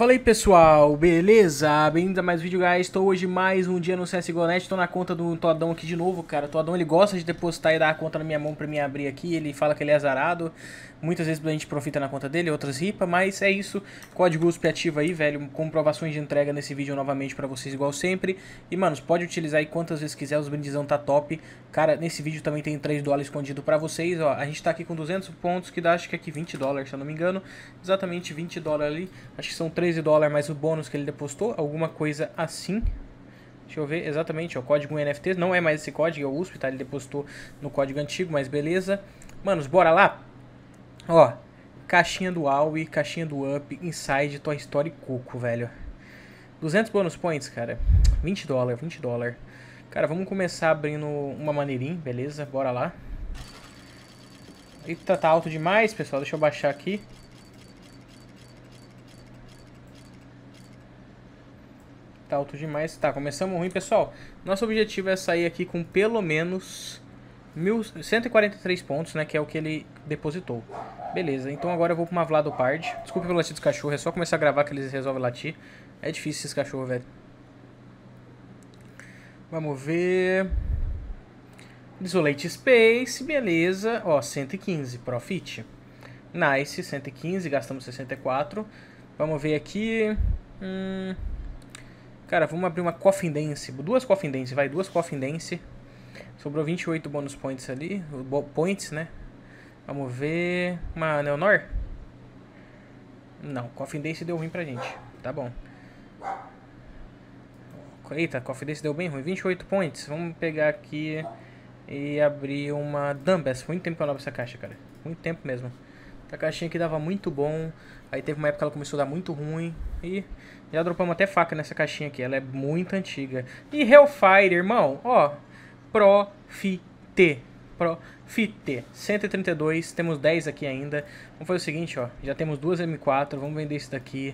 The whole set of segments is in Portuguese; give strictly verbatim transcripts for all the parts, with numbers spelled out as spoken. Fala aí pessoal, beleza? Bem-vindos a mais um vídeo, guys. Estou hoje mais um dia no C S G O ponto net. Estou na conta do Todão aqui de novo, cara. O Todão, ele gosta de depositar e dar a conta na minha mão pra mim abrir aqui. Ele fala que ele é azarado. Muitas vezes a gente profita na conta dele, outras ripa. Mas é isso, código U S P ativo aí, velho. Comprovações de entrega nesse vídeo novamente pra vocês, igual sempre. E, manos, pode utilizar aí quantas vezes quiser. Os brindizão tá top. Cara, nesse vídeo também tem três dólares escondido pra vocês, ó. A gente tá aqui com duzentos pontos, que dá, acho que aqui vinte dólares, se eu não me engano. Exatamente vinte dólares ali. Acho que são treze dólares mais o bônus que ele depositou, alguma coisa assim. Deixa eu ver exatamente, ó, código N F T, não é mais esse código, é o U S P, tá? Ele depositou no código antigo, mas beleza. Manos, bora lá? Ó, caixinha do Aoi, caixinha do Up, Inside, Toy Story, Coco, velho. duzentos bônus points, cara. vinte dólares, vinte dólares. Cara, vamos começar abrindo uma maneirinha, beleza? Bora lá. Eita, tá alto demais, pessoal, deixa eu baixar aqui. Tá alto demais. Tá, começamos ruim, pessoal. Nosso objetivo é sair aqui com pelo menos mil cento e quarenta e três pontos, né? Que é o que ele depositou. Beleza, então agora eu vou pra uma Vladopard. Desculpa pelo latir dos cachorros, é só começar a gravar que eles resolvem latir. É difícil esses cachorros, velho. Vamos ver. Isolate Space, beleza. Ó, cento e quinze, Profit. Nice, cento e quinze, gastamos sessenta e quatro. Vamos ver aqui. Hum... Cara, vamos abrir uma Coffin Dance. Duas Coffin Dance, vai. Duas Coffin Dance. Sobrou vinte e oito bônus points ali. Points, né? Vamos ver. Uma Neonor? Não, Coffin Dance deu ruim pra gente. Tá bom. Eita, Coffin Dance deu bem ruim. vinte e oito points. Vamos pegar aqui e abrir uma Dumbass. Muito tempo que eu não abro essa caixa, cara. Muito tempo mesmo. A caixinha aqui dava muito bom. Aí teve uma época que ela começou a dar muito ruim. E já dropamos até faca nessa caixinha aqui. Ela é muito antiga. E Hellfire, irmão. Ó. Profite. Profite. cento e trinta e dois. Temos dez aqui ainda. Vamos fazer o seguinte, ó. Já temos duas M quatro. Vamos vender isso daqui.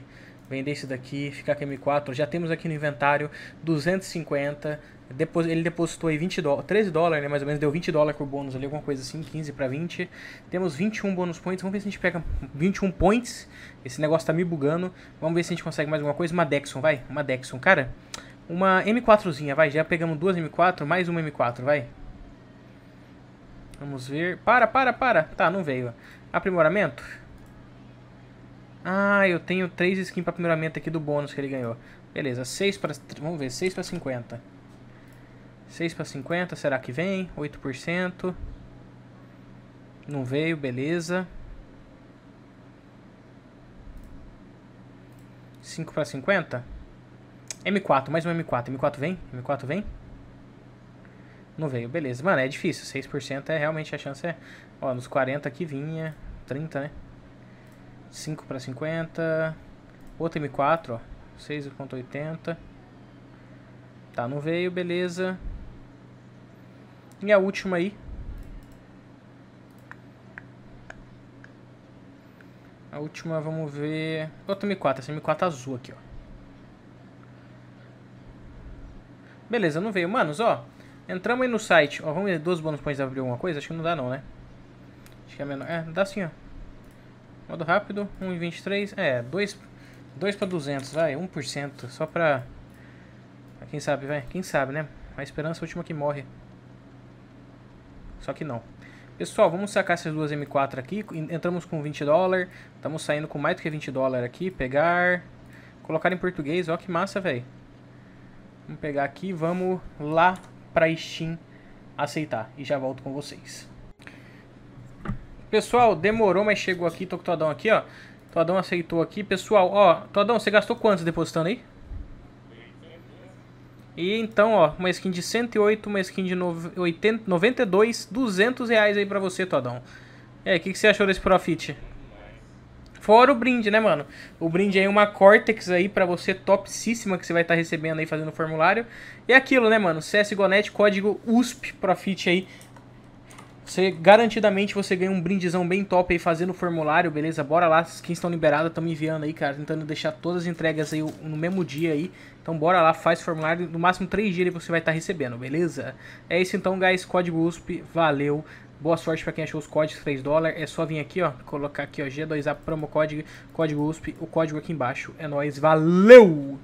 Vender isso daqui. Ficar com a M quatro. Já temos aqui no inventário duzentos e cinquenta. Depois, ele depositou aí vinte dólares, treze dólares, né, mais ou menos, deu vinte dólares por bônus ali, alguma coisa assim, quinze para vinte. Temos vinte e um bônus points, vamos ver se a gente pega vinte e um points. Esse negócio tá me bugando. Vamos ver se a gente consegue mais alguma coisa. Uma Dexon, vai, uma Dexon, cara. Uma M quatrozinha, vai, já pegamos duas M quatro, mais uma M quatro, vai. Vamos ver, para, para, para. Tá, não veio. Aprimoramento. Ah, eu tenho três skins para aprimoramento aqui do bônus que ele ganhou. Beleza, seis para, vamos ver, seis para cinquenta. seis para cinquenta, será que vem? oito por cento. Não veio, beleza. cinco para cinquenta. M quatro, mais um M quatro. M quatro vem? M quatro vem? Não veio, beleza. Mano, é difícil. seis por cento é realmente a chance. É... Ó, nos quarenta aqui vinha. trinta, né? cinco para cinquenta. Outra M quatro, ó. seis vírgula oitenta. Tá, não veio, beleza. E a última aí. A última, vamos ver. Outra M quatro, essa M quatro azul aqui, ó. Beleza, não veio. Manos, ó. Entramos aí no site. Ó, vamos ver, doze bônus points abrir alguma coisa? Acho que não dá não, né? Acho que é menor. É, dá sim, ó. Modo rápido, um vírgula vinte e três. É, dois para duzentos, vai, um por cento. Só pra... Quem sabe, vai? Quem sabe, né? A esperança é a última que morre. Só que não. Pessoal, vamos sacar essas duas M quatro aqui. Entramos com vinte dólares. Estamos saindo com mais do que vinte dólares aqui. Pegar. Colocar em português. Ó, que massa, velho. Vamos pegar aqui. Vamos lá pra Steam aceitar. E já volto com vocês. Pessoal, demorou, mas chegou aqui. Tô com o Todão aqui, ó. Todão aceitou aqui. Pessoal, ó. Todão, você gastou quantos depositando aí? E então, ó, uma skin de cento e oito, uma skin de noventa, noventa e dois, duzentos reais aí pra você, Todão. E aí, o que, que você achou desse Profit? Fora o brinde, né, mano? O brinde aí é uma Cortex aí pra você, topsíssima, que você vai estar tá recebendo aí, fazendo o formulário. E aquilo, né, mano? C S G O ponto net, código U S P, Profit aí. Você, garantidamente você ganha um brindezão bem top aí fazendo o formulário, beleza? Bora lá, as skins estão liberadas, estão me enviando aí, cara. Tentando deixar todas as entregas aí no mesmo dia aí. Então bora lá, faz o formulário, no máximo três dias aí você vai estar recebendo, beleza? É isso então, guys, código U S P, valeu, Boa sorte para quem achou os códigos três dólares. É só vir aqui, ó, colocar aqui, ó, G dois A promo código, código U S P, o código aqui embaixo. É nóis, valeu!